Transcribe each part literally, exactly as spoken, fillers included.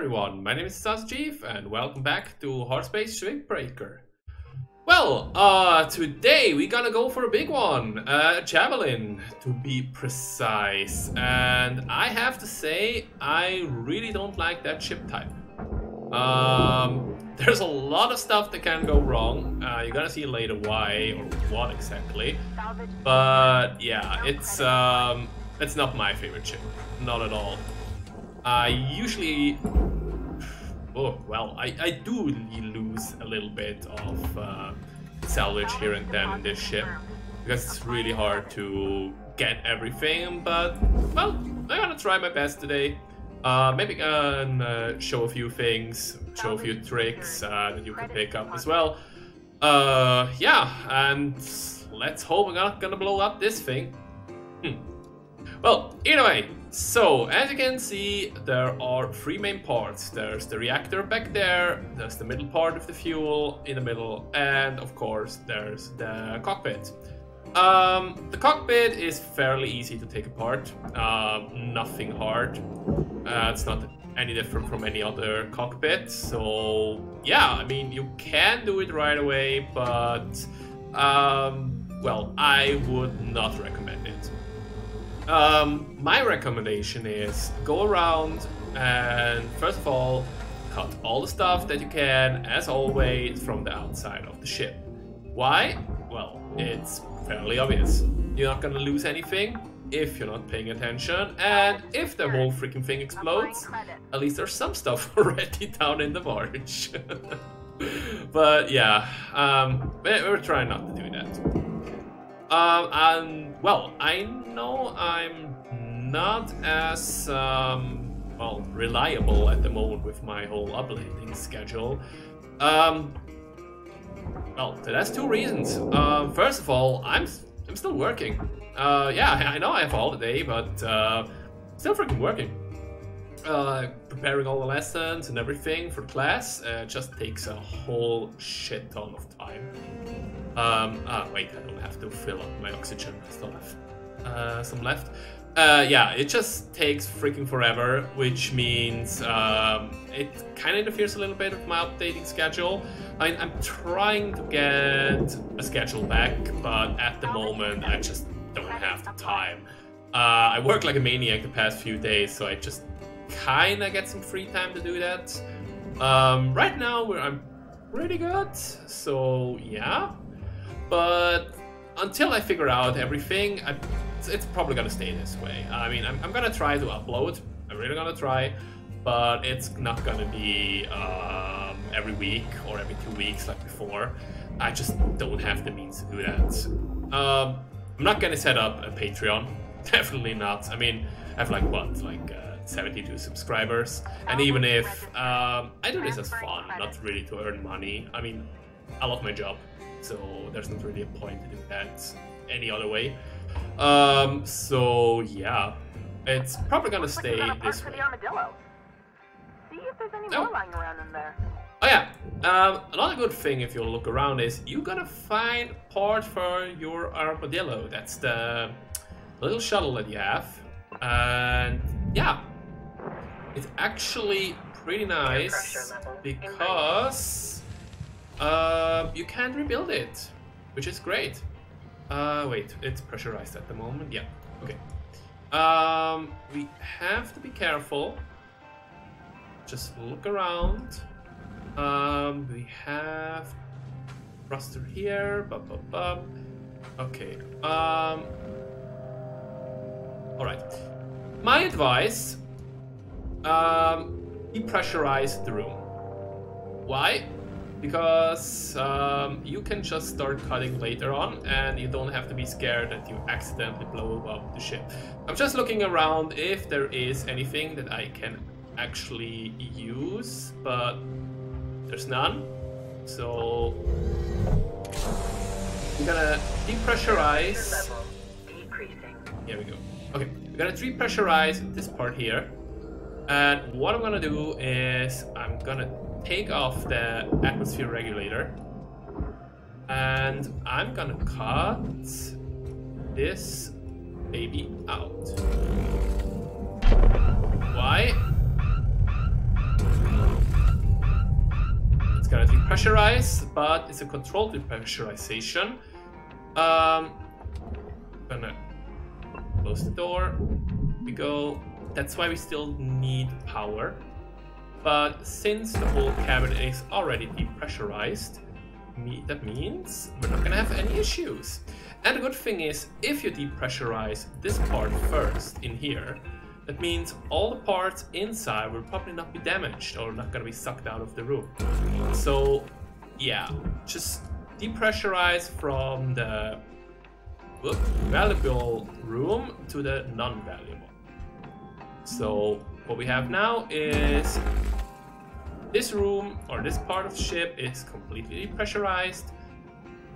everyone, my name is Desasterchief and welcome back to Hardspace: Shipbreaker. Well, uh, today we're gonna go for a big one, uh, Javelin to be precise. And I have to say, I really don't like that ship type. Um, there's a lot of stuff that can go wrong. Uh, you're gonna see later why or what exactly. But yeah, it's um, it's not my favorite ship, not at all. I usually, oh well, I, I do lose a little bit of uh, salvage here and then in this ship, because it's really hard to get everything, but well, I'm gonna try my best today. Uh, maybe can uh, show a few things, show a few tricks uh, that you can pick up as well. Uh, yeah, and let's hope I'm not gonna blow up this thing. Hmm. Well, either way, so as you can see, there are three main parts. There's the reactor back there, there's the middle part of the fuel in the middle, and of course there's the cockpit. Um, the cockpit is fairly easy to take apart, uh, nothing hard. Uh, it's not any different from any other cockpit, so yeah, I mean, you can do it right away, but um, well, I would not recommend it. Um, my recommendation is go around and first of all cut all the stuff that you can, as always, from the outside of the ship. Why? Well, it's fairly obvious. You're not gonna lose anything if you're not paying attention, and if the whole freaking thing explodes, at least there's some stuff already down in the barge. But yeah, um, we're trying not to do that. Um, and well, I know I'm not as um, well reliable at the moment with my whole uploading schedule. Um, well, that's two reasons. Uh, first of all, I'm I'm still working. Uh, yeah, I know I have a holiday, but uh, still freaking working. Uh, preparing all the lessons and everything for class uh, just takes a whole shit ton of time. Um, ah, wait, I don't have to fill up my oxygen, I still have uh, some left. Uh, yeah, it just takes freaking forever, which means um, it kind of interferes a little bit with my updating schedule. I mean, I'm trying to get a schedule back, but at the moment I just don't have the time. Uh, I work like a maniac the past few days, so I just kind of get some free time to do that. Um, right now, where I'm pretty good, so yeah. But until I figure out everything, I, it's, it's probably gonna stay this way. I mean, I'm, I'm gonna try to upload. I'm really gonna try, but it's not gonna be um, every week or every two weeks like before. I just don't have the means to do that. Um, I'm not gonna set up a Patreon. Definitely not. I mean, I have like what, like uh, seventy-two subscribers, and even if um, I do this as fun, not really to earn money. I mean, I love my job. So there's not really a point to do that any other way. Um, so yeah, it's probably gonna stay this way. See if there's any more lying around in there. Oh yeah, um, another good thing if you look around is you're gonna find part for your armadillo. That's the little shuttle that you have, and yeah, it's actually pretty nice because Uh, you can rebuild it, which is great. Uh, wait, it's pressurized at the moment. Yeah, okay. Um, we have to be careful. Just look around. Um, we have thruster here. Bub, bub, bub. Okay. Um, all right. My advice: um, depressurize the room. Why? Because um, you can just start cutting later on and you don't have to be scared that you accidentally blow up the ship. I'm just looking around if there is anything that I can actually use, but there's none. So we're gonna depressurize. Here we go. Okay, we're gonna depressurize this part here. And what I'm gonna do is I'm gonna take off the atmosphere regulator, and I'm gonna cut this baby out. Why? pressurize, but it's a controlled depressurization. Um, gonna close the door. We go. That's why we still need power. But since the whole cabin is already depressurized, me that means we're not gonna have any issues. And the good thing is, if you depressurize this part first in here, that means all the parts inside will probably not be damaged or not gonna be sucked out of the room. So yeah, just depressurize from the whoop, valuable room to the non-valuable. So what we have now is this room, or this part of the ship, is completely depressurized.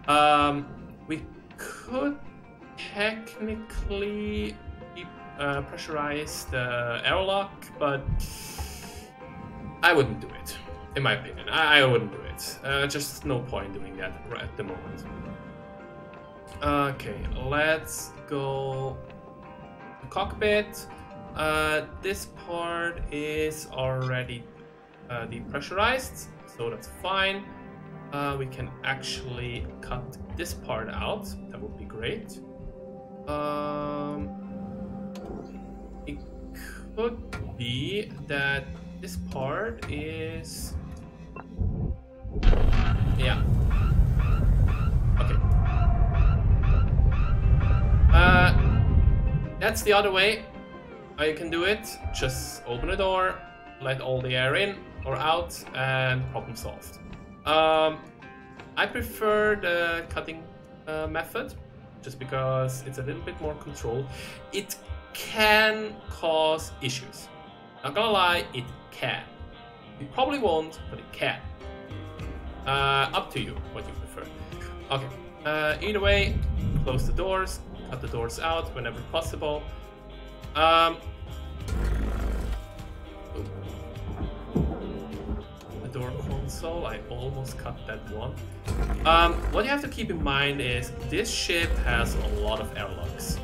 Um, we could technically uh, pressurize the airlock, but I wouldn't do it, in my opinion. I, I wouldn't do it. Uh, just no point doing that right at the moment. Okay, let's go to the cockpit. Uh, this part is already uh, depressurized, so that's fine. Uh, we can actually cut this part out. That would be great. Um, it could be that this part is... yeah. Okay. Uh, that's the other way. I can do it. Just open the door, let all the air in or out, and problem solved. Um, I prefer the cutting uh, method, just because it's a little bit more controlled. It can cause issues. Not gonna lie, it can. It probably won't, but it can. Uh, up to you, what you prefer. Okay. Uh, either way, close the doors, cut the doors out whenever possible. Um, the door console, I almost cut that one. Um, what you have to keep in mind is this ship has a lot of airlocks,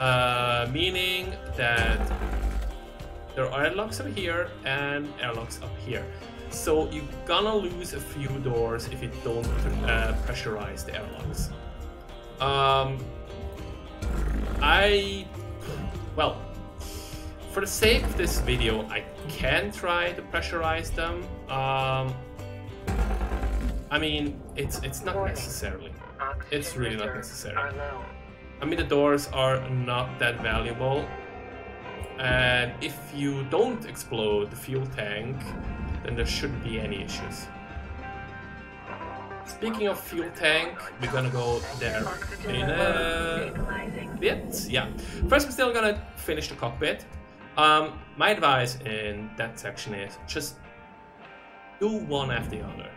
uh, meaning that there are airlocks up here and airlocks up here. So you're gonna lose a few doors if you don't uh, pressurize the airlocks. Um, I, well. For the sake of this video, I can try to pressurize them. Um, I mean, it's it's not necessarily. It's really not necessary. I mean, the doors are not that valuable. And if you don't explode the fuel tank, then there shouldn't be any issues. Speaking of fuel tank, we're gonna go there in a bit. Yeah. First, we're still gonna finish the cockpit. Um, my advice in that section is just do one after the other.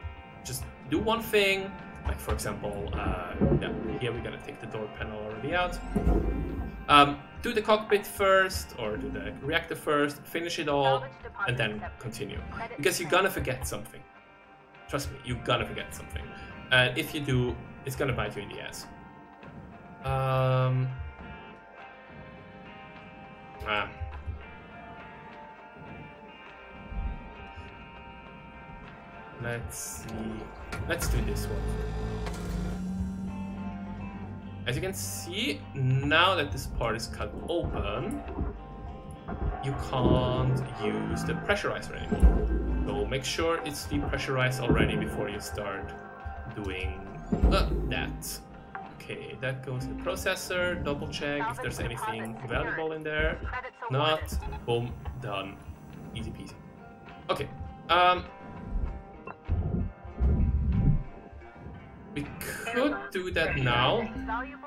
Just do one thing, like for example, uh, yeah, here we're gonna take the door panel already out. Um, do the cockpit first, or do the reactor first, finish it all, and then continue. Because you're gonna forget something. Trust me, you're gonna forget something. And if you do, it's gonna bite you in the ass. Um... Ah. Let's see. Let's do this one. As you can see, now that this part is cut open, you can't use the pressurizer anymore. So make sure it's depressurized already before you start doing uh, that. Okay, that goes to the processor. Double check if there's anything valuable in there. Not. Boom. Done. Easy peasy. Okay. Um. We could do that now.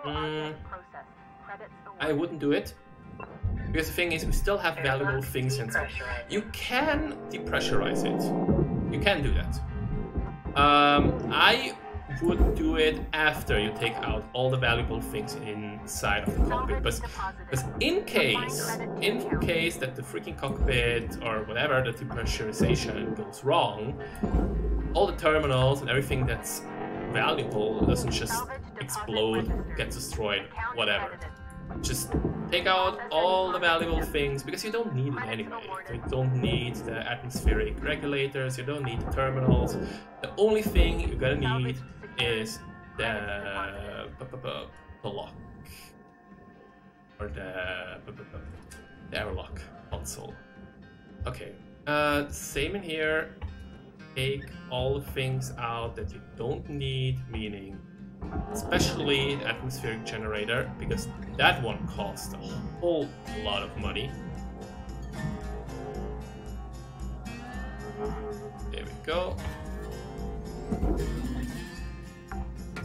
Mm, I wouldn't do it. Because the thing is, we still have valuable things inside. You can depressurize it. You can do that. Um, I would do it after you take out all the valuable things inside of the cockpit. But, but in case, in case that the freaking cockpit or whatever, the depressurization goes wrong, all the terminals and everything that's valuable doesn't just explode, get destroyed, whatever. Just take out all the valuable things, because you don't need it anyway. You don't need the atmospheric regulators, you don't need the terminals. The only thing you're gonna need is the block. Or the, the airlock console. Okay, uh, same in here. Take all the things out that you don't need, meaning especially the atmospheric generator, because that one costs a whole lot of money. There we go.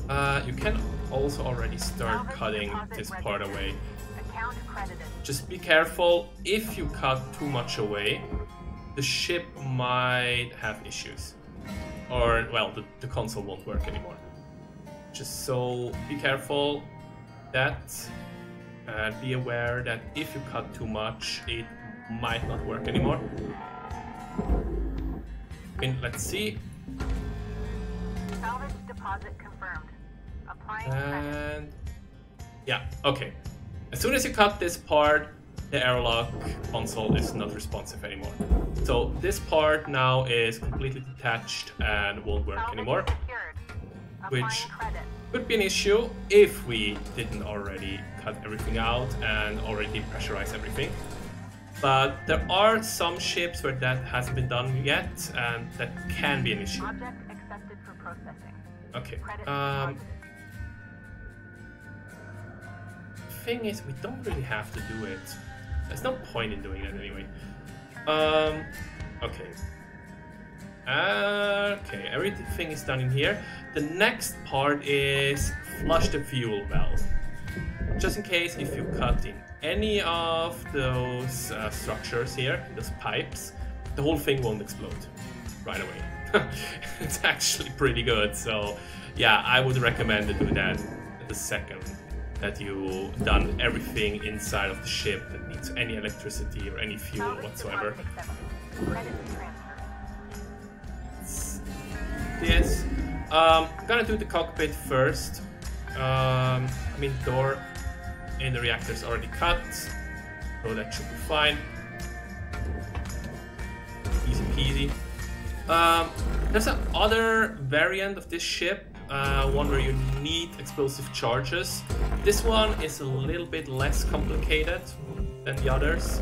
Uh, you can also already start cutting this part away. Just be careful, if you cut too much away, the ship might have issues. Or, well, the, the console won't work anymore. Just so be careful that, uh, be aware that if you cut too much, it might not work anymore. I mean, let's see. Salvage deposit confirmed. Applying and... yeah, okay. As soon as you cut this part, the airlock console is not responsive anymore. So this part now is completely detached and won't work anymore. Which could be an issue if we didn't already cut everything out and already pressurize everything. But there are some ships where that hasn't been done yet, and that can be an issue. Object accepted for processing. Okay. Um, thing is, we don't really have to do it. There's no point in doing that anyway. Um, okay. Uh, okay, everything is done in here. The next part is flush the fuel valve. Just in case if you cut in any of those uh, structures here, those pipes, the whole thing won't explode right away. It's actually pretty good, so yeah, I would recommend to do that the second that you done everything inside of the ship that needs any electricity or any fuel whatsoever. This. Um, I'm gonna do the cockpit first. Um, I mean, door and the reactor's already cut, so that should be fine. Easy peasy. Um, there's another variant of this ship. Uh, one where you need explosive charges. This one is a little bit less complicated than the others,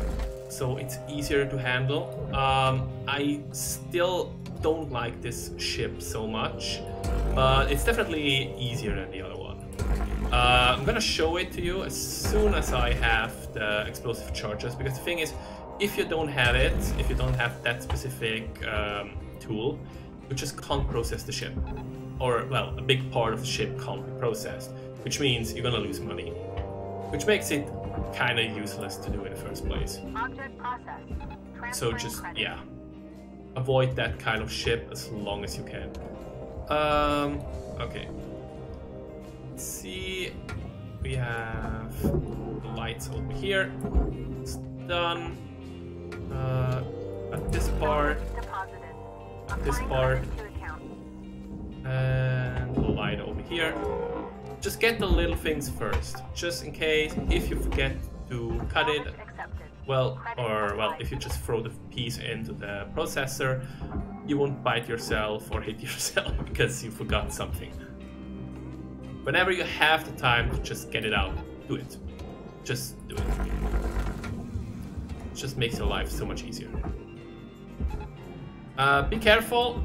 so it's easier to handle. Um, I still don't like this ship so much, but it's definitely easier than the other one. Uh, I'm gonna show it to you as soon as I have the explosive charges, because the thing is, if you don't have it, if you don't have that specific um, tool, you just can't process the ship. Or, well, a big part of the ship can't be processed, which means you're gonna lose money, which makes it kind of useless to do in the first place. Object process. So just, credit. Yeah, avoid that kind of ship as long as you can. Um, okay. Let's see, we have the lights over here. It's done. Uh, at this part, at this part. And the light over here. Just get the little things first, just in case if you forget to cut it, well, or well, if you just throw the piece into the processor, you won't bite yourself or hit yourself because you forgot something. Whenever you have the time to just get it out, do it. Just do it. It just makes your life so much easier. Uh, be careful.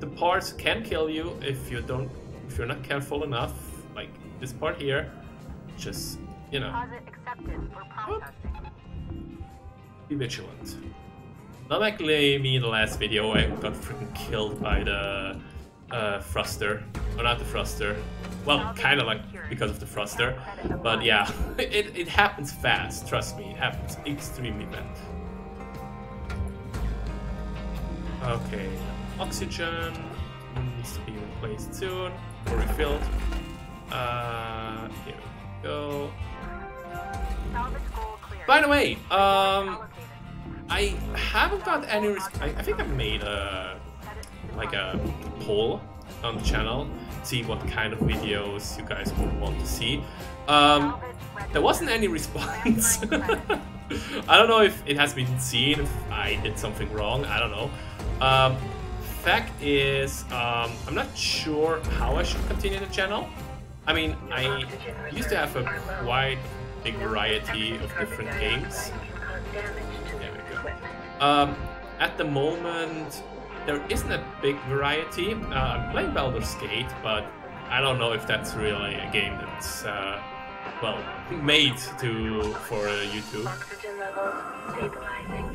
The parts can kill you if you don't, if you're not careful enough, like this part here. Just, you know, be vigilant. Not like me in the last video, I got freaking killed by the uh, thruster, or not the thruster. Well, kind of like because of the thruster, but yeah, it it happens fast. Trust me, it happens extremely fast. Okay. Oxygen needs to be replaced soon or refilled. Uh, here we go. By the way, um, I haven't got any. I, I think I made a like a poll on the channel, see what kind of videos you guys would want to see. Um, there wasn't any response. I don't know if it has been seen, if I did something wrong, I don't know. Um, fact is, um, I'm not sure how I should continue the channel. I mean, I used to have a quite big variety of different games. There we go. Um, at the moment, there isn't a big variety. Uh, I'm playing Baldur's Gate, but I don't know if that's really a game that's uh, well made to for uh, YouTube.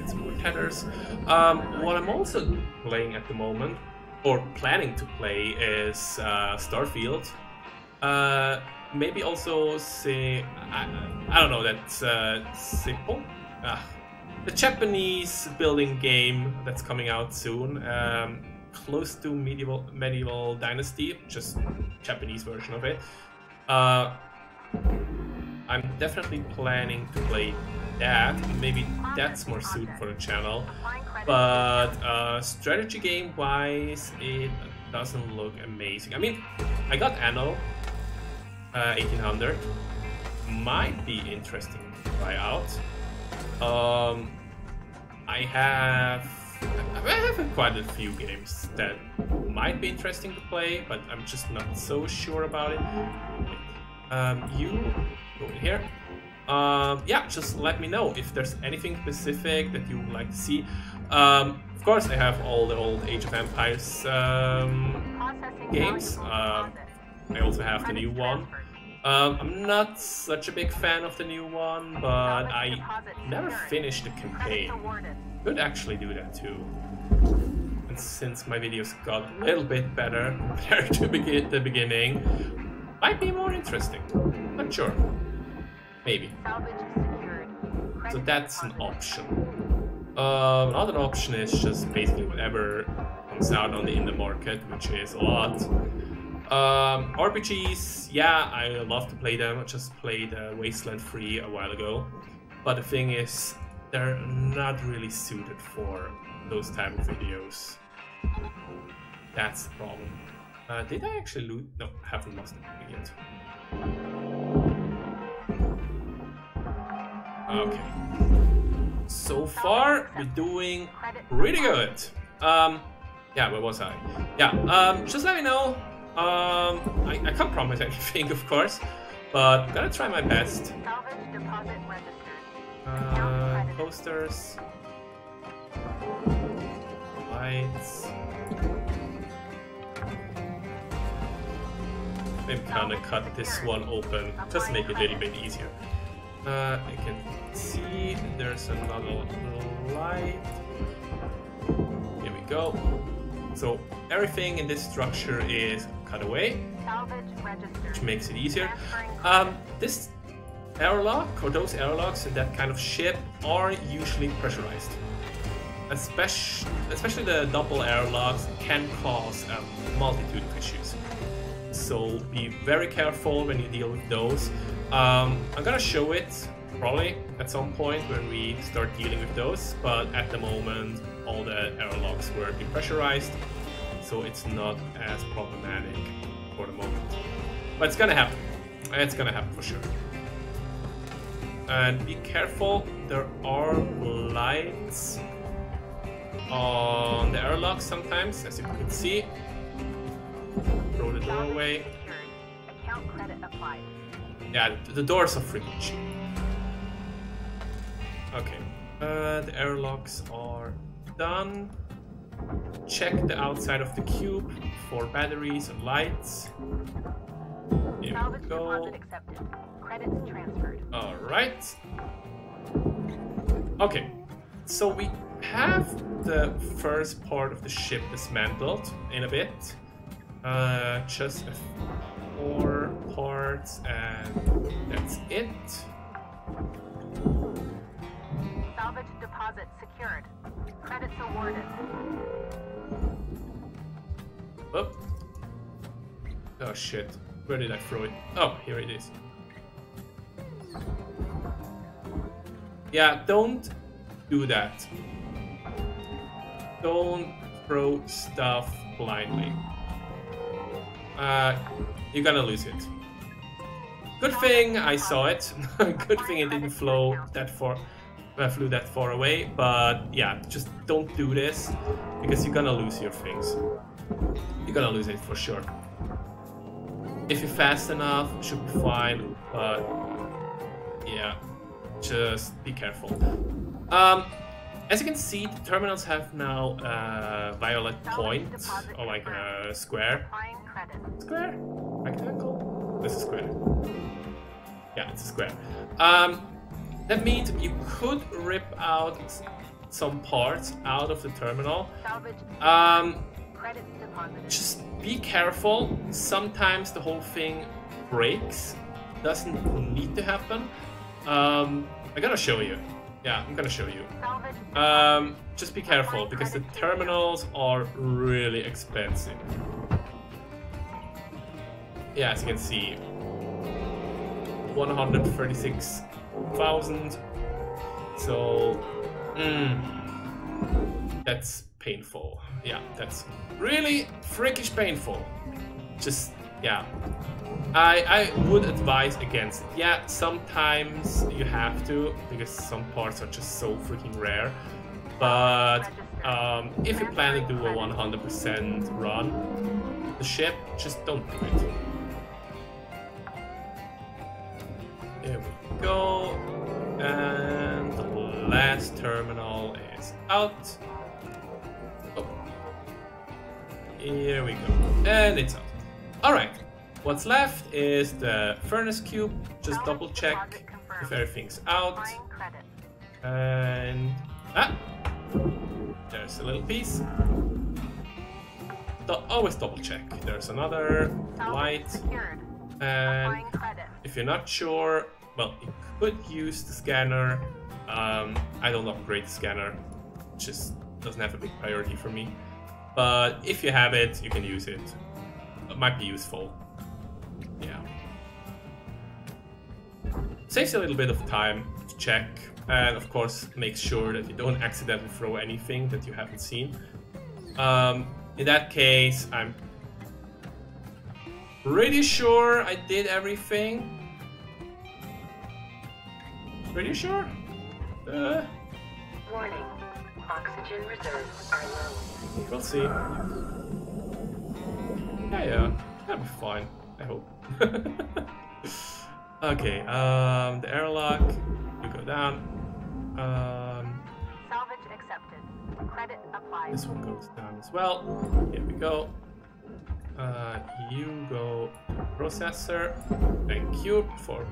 It's more headers. Um, what I'm also playing at the moment, or planning to play, is uh, Starfield. Uh, maybe also say I, I don't know. That's uh, simple. Ah, the Japanese building game that's coming out soon, um, close to medieval medieval dynasty, just Japanese version of it. Uh, I'm definitely planning to play that. Maybe that's more suited for the channel. But uh, strategy game wise, it doesn't look amazing. I mean, I got Anno uh, eighteen hundred. Might be interesting to try out. Um, I have I have quite a few games that might be interesting to play, but I'm just not so sure about it. Um, you go in here. Um, yeah, just let me know if there's anything specific that you would like to see. Um, of course, I have all the old Age of Empires um, games. Uh, I also have the new one. Um, I'm not such a big fan of the new one, but I never finished the campaign. Could actually do that too. And since my videos got a little bit better compared to be the beginning, might be more interesting. Not sure. Maybe. So that's an option. Um, another option is just basically whatever comes out on the in the market, which is a lot. Um, R P Gs, yeah, I love to play them. I just played uh, Wasteland three a while ago, but the thing is, they're not really suited for those type of videos. That's the problem. Uh, did I actually loot? No, I haven't lost anything yet. Okay. So far, we're doing pretty good. Um, yeah, where was I? Yeah, um, just let me know. Um, I, I can't promise anything, of course, but I'm gonna try my best. Uh, posters, lights. Maybe kinda cut this one open, just make it a little bit easier. Uh, I can see there's another little light. Here we go. So everything in this structure is cut away, which makes it easier. Um, this airlock, or those airlocks in that kind of ship, are usually pressurized. Especially, especially the double airlocks can cause a multitude of issues. So be very careful when you deal with those. Um, I'm gonna show it probably at some point when we start dealing with those, but at the moment all the airlocks were depressurized, so it's not as problematic for the moment. But it's gonna happen. It's gonna happen for sure. And be careful, there are lights on the airlocks sometimes, as you can see. Throw the door away. Yeah, the doors are freaking cheap. Okay, uh, the airlocks are done. Check the outside of the cube for batteries and lights. Here we go. Alright. Okay, so we have the first part of the ship dismantled in a bit. Uh, just a four parts and that's it. Salvage deposit secured. Credits awarded. Oh. Oh shit. Where did I throw it? Oh, here it is. Yeah, don't do that. Don't throw stuff blindly. uh, you're gonna lose it. Good thing I saw it. Good thing it didn't flow that far. I flew that far away, but yeah, just don't do this because you're gonna lose your things. You're gonna lose it for sure. If you're fast enough, it should be fine, but yeah, just be careful. Um, as you can see, the terminals have now a uh, violet point, or like a square. Square? Rectangle? This is square. Yeah, it's a square. Um, That means you could rip out some parts out of the terminal. Um, just be careful. Sometimes the whole thing breaks. Doesn't need to happen. Um, I'm gonna show you. Yeah, I'm gonna show you. Um, just be careful because the terminals are really expensive. Yeah, as you can see, one hundred thirty-six thousand, so mm, that's painful. Yeah, that's really freakish painful. Just yeah, I I would advise against it. Yeah, sometimes you have to because some parts are just so freaking rare. But um, if you plan to do a one hundred percent run the ship, just don't do it. There we go, and the last terminal is out. Oh. Here we go, and it's out. Alright, what's left is the furnace cube. Just double check if everything's out. And ah, there's a little piece. Do- always double check. There's another light. And if you're not sure, well, you could use the scanner. Um, I don't upgrade the scanner, it just doesn't have a big priority for me. But if you have it, you can use it. It might be useful. Yeah. Saves a little bit of time to check, and of course, make sure that you don't accidentally throw anything that you haven't seen. Um, in that case, I'm pretty sure I did everything. Pretty sure? Uh. Warning. Oxygen reserves are low. We'll see. Yeah, yeah. That'll be fine. I hope. Okay, um, the airlock. You go down. Um. Salvage accepted. Credit applied. This one goes down as well. Here we go. Uh, you go processor. Thank you for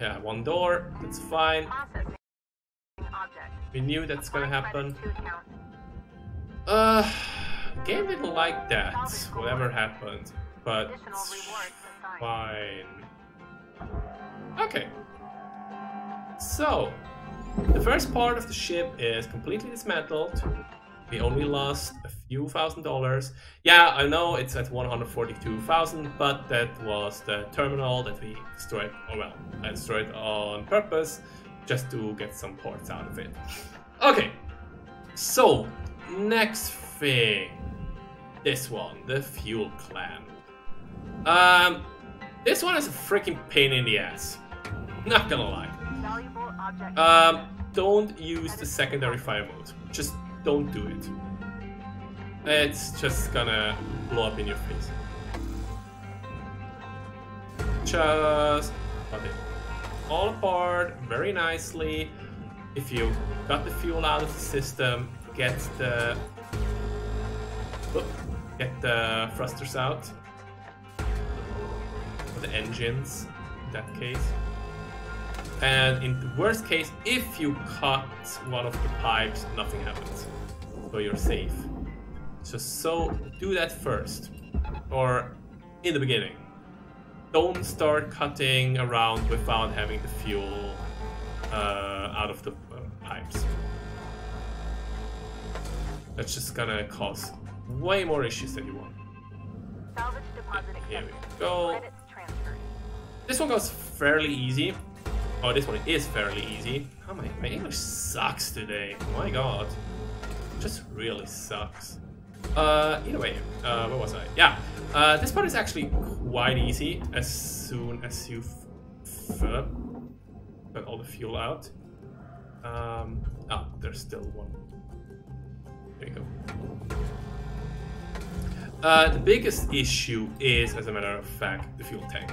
yeah one door. That's fine. We knew that's gonna happen. Uh, game didn't like that. Whatever happened, but it's fine. Okay. So the first part of the ship is completely dismantled. We only lost a few thousand dollars. Yeah, I know it's at one hundred forty-two thousand, but that was the terminal that we destroyed. Oh well, I destroyed on purpose just to get some parts out of it. Okay, so next thing, this one, the fuel clan. Um, this one is a freaking pain in the ass. Not gonna lie. Um, don't use the secondary fire mode. Just don't do it. It's just gonna blow up in your face. Just cut it all apart very nicely. If you got the fuel out of the system, get the oh, get the thrusters out, or the engines in that case. And in the worst case, if you cut one of the pipes, nothing happens, so you're safe. So, so do that first, or in the beginning. Don't start cutting around without having the fuel uh, out of the uh, pipes. That's just gonna cause way more issues than you want. Here we go. This one goes fairly easy. Oh, this one is fairly easy. Oh, my, my English sucks today. Oh my god. It just really sucks. Uh, either way, uh, what was I? Yeah, uh, this part is actually quite easy as soon as you fill up got all the fuel out. Um, ah, there's still one. There you go. Uh, the biggest issue is, as a matter of fact, the fuel tank.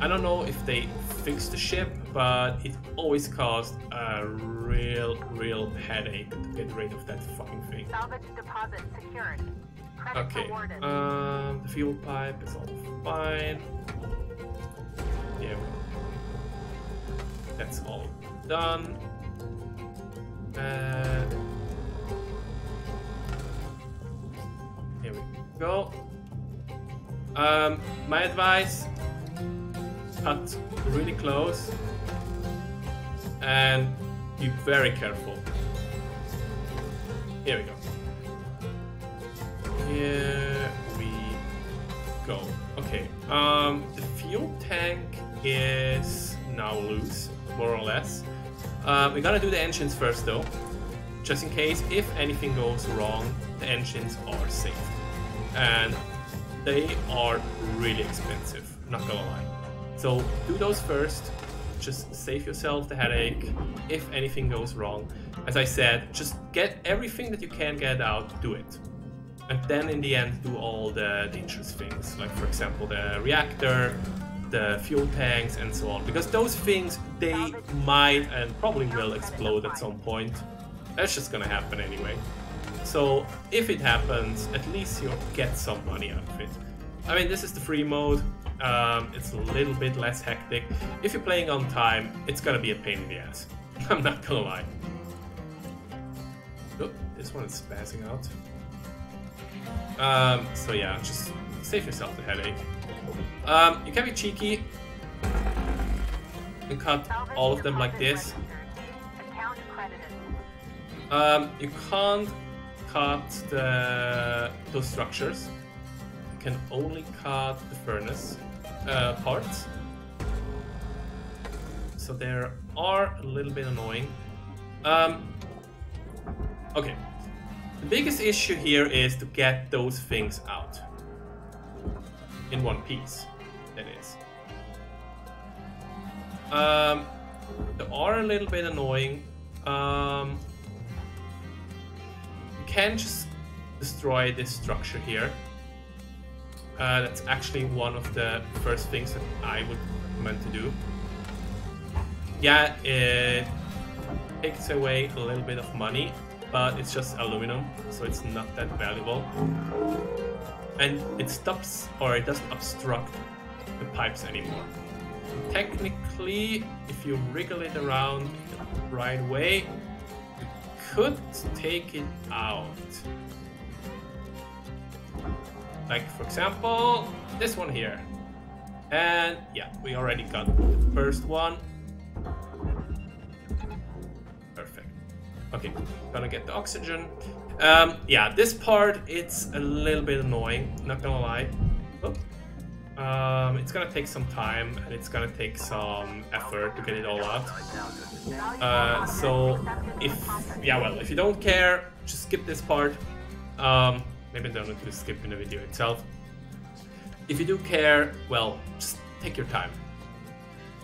I don't know if they fixed the ship, but it always caused a real, real headache to get rid of that fucking thing. Salvage deposit secured. Okay, um, the fuel pipe is all fine. Yeah, that's all done. And here we go. Um, my advice. Cut really close and be very careful. Here we go. Here we go. Okay, um, the fuel tank is now loose, more or less. Uh, we're gonna do the engines first though, just in case if anything goes wrong, the engines are safe. And they are really expensive, not gonna lie. So do those first, just save yourself the headache if anything goes wrong. As I said, just get everything that you can get out, do it. And then in the end do all the dangerous things, like for example the reactor, the fuel tanks and so on. Because those things, they might and probably will explode at some point. That's just gonna happen anyway. So if it happens, at least you'll get some money out of it. I mean, this is the free mode. Um, it's a little bit less hectic. If you're playing on time, it's gonna be a pain in the ass. I'm not gonna lie. Oh, this one is spazzing out. Um, so yeah, just save yourself the headache. Um, you can be cheeky and cut all of them like this. Um, you can't cut the, those structures. Can only cut the furnace uh, parts, so they are a little bit annoying. Um, okay, the biggest issue here is to get those things out in one piece. That is, um, they are a little bit annoying. Um, you can just destroy this structure here. Uh, that's actually one of the first things that I would recommend to do. Yeah, it takes away a little bit of money, but it's just aluminum, so it's not that valuable. And it stops, or it doesn't obstruct the pipes anymore. Technically, if you wriggle it around the right way, you could take it out. Like, for example, this one here. And yeah, we already got the first one. Perfect. Okay, gonna get the oxygen. Um, yeah, this part, it's a little bit annoying, not gonna lie. Um, it's gonna take some time, and it's gonna take some effort to get it all out. Uh, so, if, yeah, well, if you don't care, just skip this part. Um, Maybe I don't need to skip in the video itself. If you do care, well, just take your time.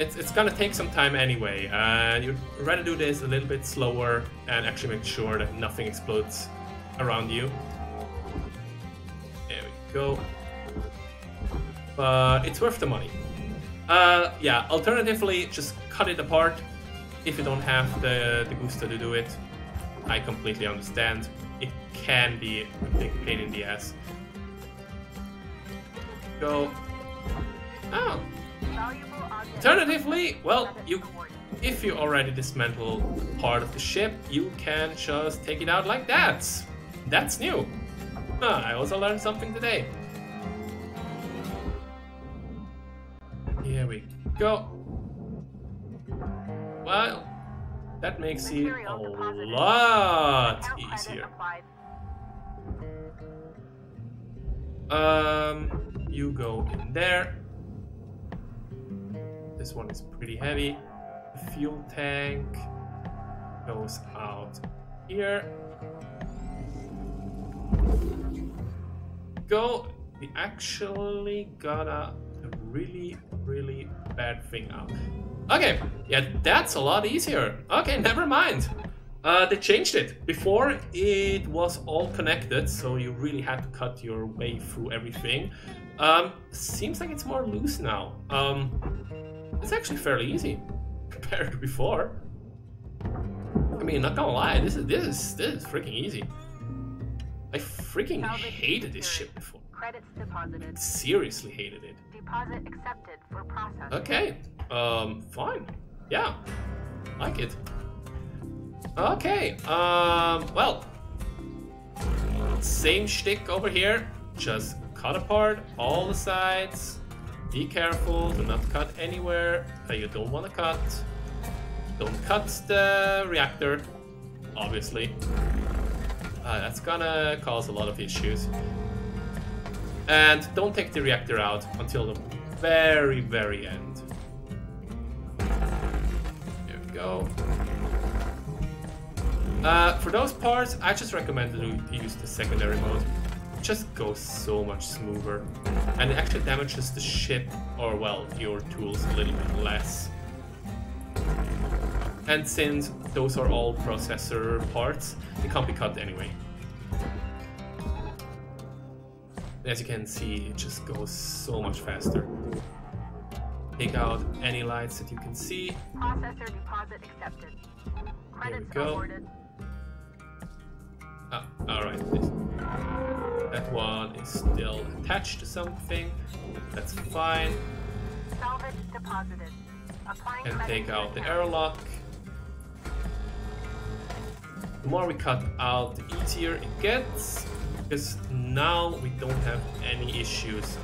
It's, it's gonna take some time anyway, and uh, you'd rather do this a little bit slower and actually make sure that nothing explodes around you. There we go. But it's worth the money. Uh, yeah, alternatively, just cut it apart if you don't have the, the gusto to do it. I completely understand. It can be a big pain in the ass. Go. Oh. Alternatively, well, you, if you already dismantle part of the ship, you can just take it out like that. That's new. Huh, I also learned something today. Here we go. Well. That makes it a lot easier. Um, you go in there. This one is pretty heavy. The fuel tank goes out here. go. We actually got a really, really bad thing up. Okay, yeah, that's a lot easier. Okay, never mind. Uh, they changed it. Before, it was all connected, so you really had to cut your way through everything. Um, seems like it's more loose now. Um, it's actually fairly easy compared to before. I mean, not gonna lie, this is this is this is freaking easy. I freaking hated this ship before. Credits deposited. Seriously hated it. Deposit accepted for processing. Okay. Um, fine. Yeah, like it. Okay, um, well, same shtick over here, just cut apart all the sides, be careful, do not cut anywhere that you don't want to cut, don't cut the reactor, obviously, uh, that's gonna cause a lot of issues, and don't take the reactor out until the very, very end. There we go. Uh, for those parts, I just recommend to use the secondary mode. It just goes so much smoother, and it actually damages the ship, or well, your tools a little bit less. And since those are all processor parts, they can't be cut anyway. As you can see, it just goes so much faster. Take out any lights that you can see. Processor deposit accepted. There we go. Ah, alright, that one is still attached to something, that's fine. Salvage deposited. And take out the airlock. The more we cut out, the easier it gets, because now we don't have any issues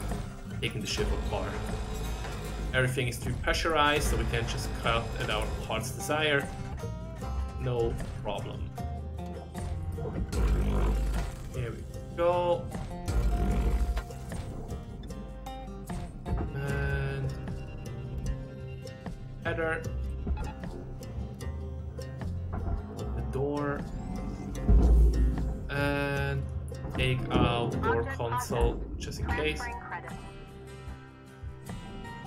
taking the ship apart. Everything is pre-pressurized, so we can just cut at our heart's desire. No problem. Here we go. And header. The door. And take out the door console just in case.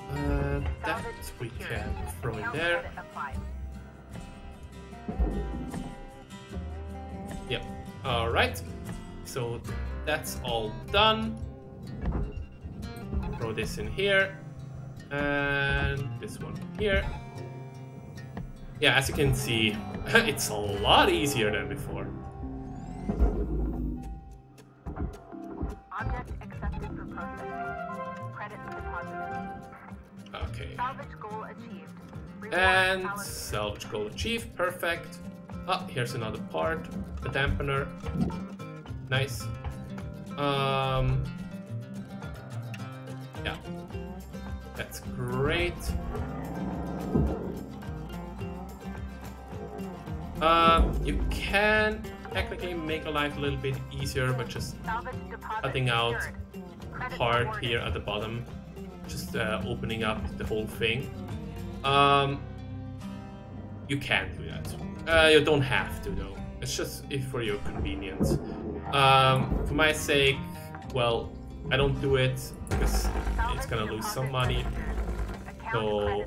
Uh, that we can throw in there. Yep, alright, so that's all done. Throw this in here, and this one here. Yeah, as you can see, it's a lot easier than before. Object accepted for processing. Credit deposited. Okay. Salvage goal achieved. And salvage goal achieved, perfect. Ah, here's another part, the dampener. Nice. Um, yeah, that's great. Uh, you can technically make a life a little bit easier by just cutting out a part here at the bottom, just uh, opening up the whole thing. Um, you can do that. Uh, you don't have to though. It's just if for your convenience. Um, for my sake, well, I don't do it because it's gonna lose some money. So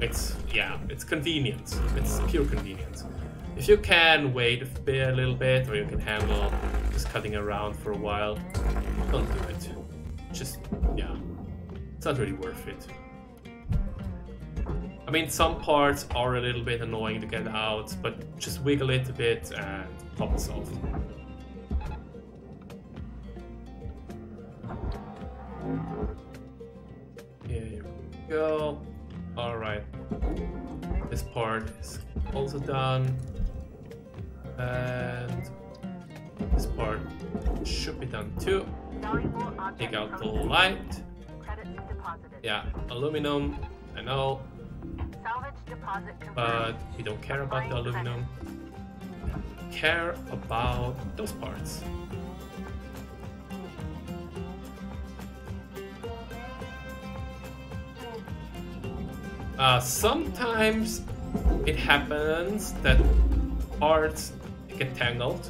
it's yeah, it's convenience. It's pure convenience. If you can wait a bit, a little bit, or you can handle just cutting around for a while, don't do it. Just yeah, it's not really worth it. I mean, some parts are a little bit annoying to get out, but just wiggle it a bit and problem solved. Here we go. Alright. This part is also done. And this part should be done too. Take out the light. Yeah, aluminum, I know. But we don't care about the aluminum. We care about those parts. Uh, sometimes it happens that parts get tangled,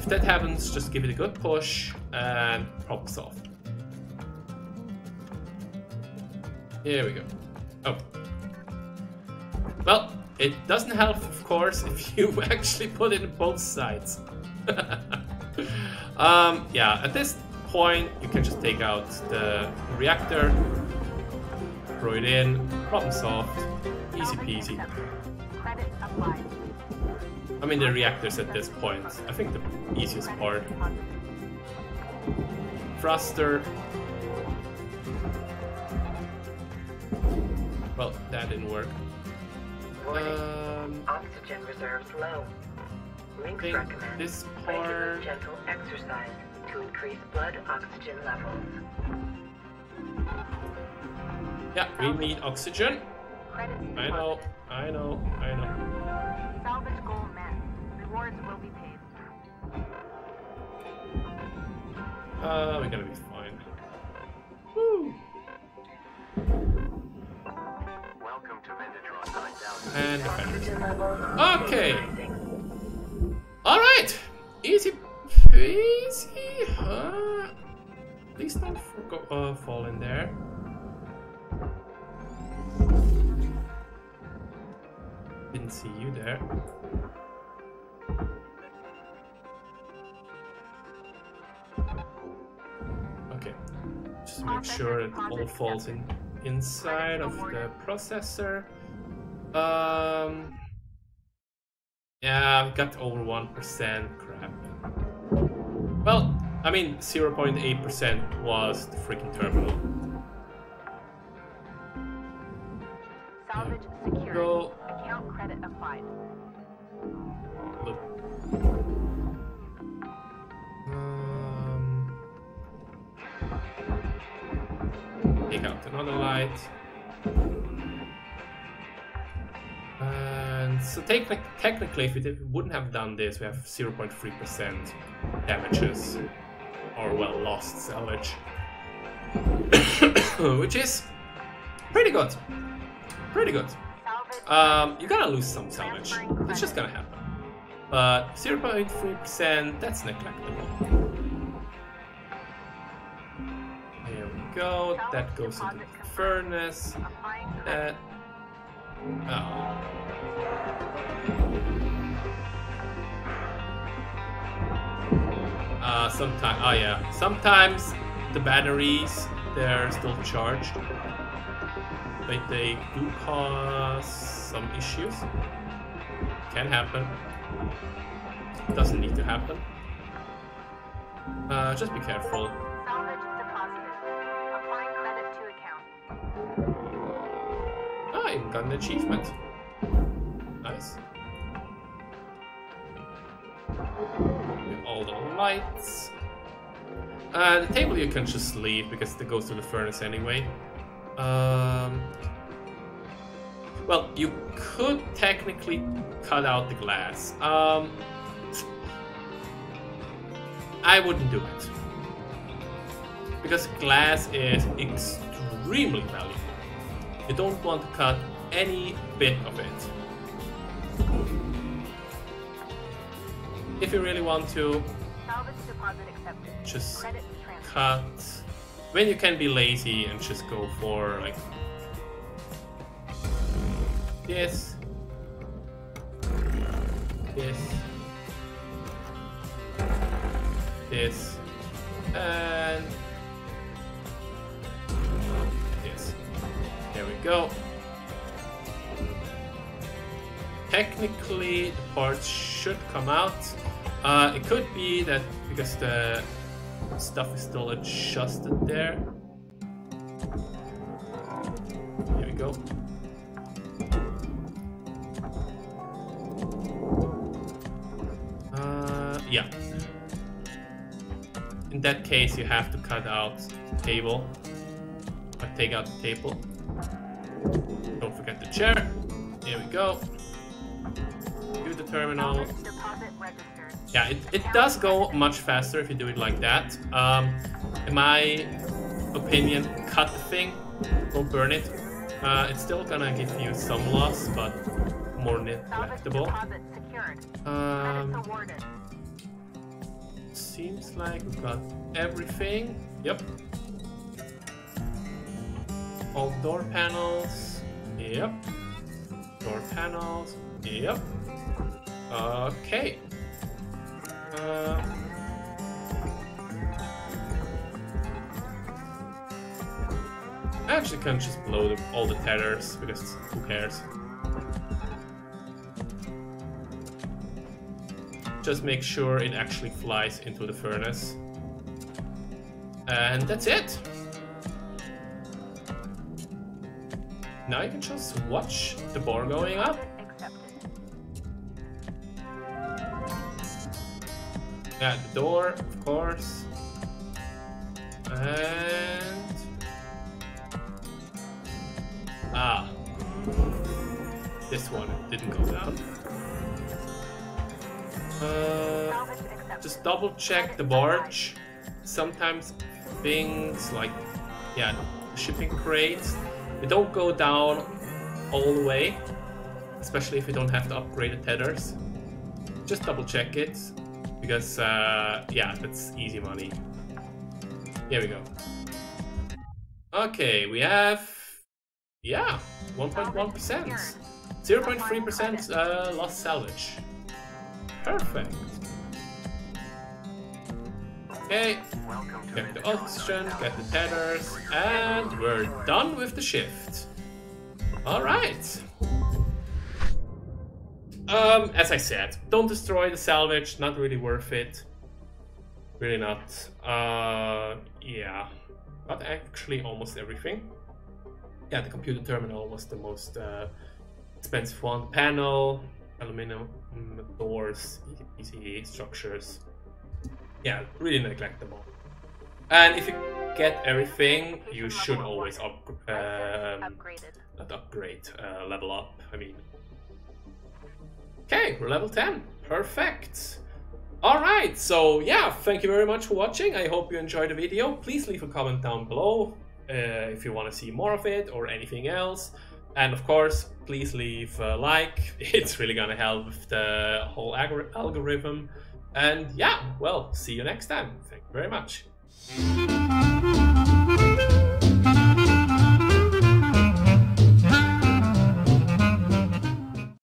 If that happens, just give it a good push and problem solved. Here we go. Oh. Well, it doesn't help, of course, if you actually put in both sides. um, yeah, at this point, you can just take out the reactor, throw it in, problem solved, easy peasy. I mean, the reactors at this point, I think the easiest part. Thruster. Well, that didn't work. Um, Oxygen reserves low. Links recommend this part. Gentle exercise to increase blood oxygen levels. Yeah, we need oxygen. I know, I know, I know. Salvage goal met. Rewards will be paid. Uh, we're gonna be fine. Woo! Welcome to Vendor and defense. Okay! Alright! Easy peasy, huh? Please don't uh, fall in there. Didn't see you there. Okay, just make sure it all falls in inside of the processor. Um, yeah, I've got over one percent. Crap. Well, I mean, zero point eight percent was the freaking terminal. Salvage security. Go. Credit applied. Look. Um, take out another light. And so te technically, if we did, wouldn't have done this, we have zero point three percent damages or, well, lost salvage. Which is pretty good. Pretty good. Um, you're gonna lose some salvage. It's just gonna happen. But zero point three percent, that's neglectable. Here we go. That goes into the furnace. That. Oh. Uh, sometimes. Oh, yeah. Sometimes the batteries, they're still charged. But they do cause some issues. Can happen. Doesn't need to happen. Uh, just be careful. Salvage deposited. Applying credit to account. Ah, I've got an achievement. Nice. With all the lights. Uh, the table you can just leave because it goes to the furnace anyway. Um, well, you could technically cut out the glass. Um, I wouldn't do it. Because glass is extremely valuable. You don't want to cut any bit of it. If you really want to, just cut. When you can be lazy and just go for, like, this, this, this, and this. There we go. Technically, the parts should come out. Uh, it could be that because the stuff is still adjusted there. Here we go. Uh, yeah. In that case, you have to cut out the table. Or take out the table. Don't forget the chair. Here we go. Do the terminal. Yeah, it, it does go much faster if you do it like that. Um, in my opinion, cut the thing, don't burn it. Uh, it's still gonna give you some loss, but more neglectable. Um, seems like we've got everything. Yep. All door panels. Yep. Door panels. Yep. Okay. Uh, I actually can just blow the, all the tethers, because who cares? Just make sure it actually flies into the furnace. And that's it! Now you can just watch the bar going up. Yeah, the door, of course. And... ah. This one didn't go down. Uh, just double check the barge. Sometimes things like, yeah, shipping crates, they don't go down all the way, especially if you don't have to upgrade the tethers. Just double check it, because uh, yeah, that's easy money. Here we go. Okay, we have, yeah, one point one percent, zero point three percent uh, lost salvage. Perfect. Okay, get the oxygen, get the tethers, and we're done with the shift. Alright. Um, as I said, don't destroy the salvage, not really worth it. Really not. Uh, yeah. Not actually almost everything. Yeah, the computer terminal was the most uh, expensive one. Panel, aluminum doors, easy structures. Yeah, really neglectable. And if you get everything, you should always up, um, not upgrade, uh, level up, I mean. Okay, we're level ten. Perfect. Alright, so yeah, thank you very much for watching. I hope you enjoyed the video. Please leave a comment down below uh, if you want to see more of it or anything else. And of course, please leave a like. It's really gonna help with the whole algorithm. And yeah, well, see you next time. Thank you very much.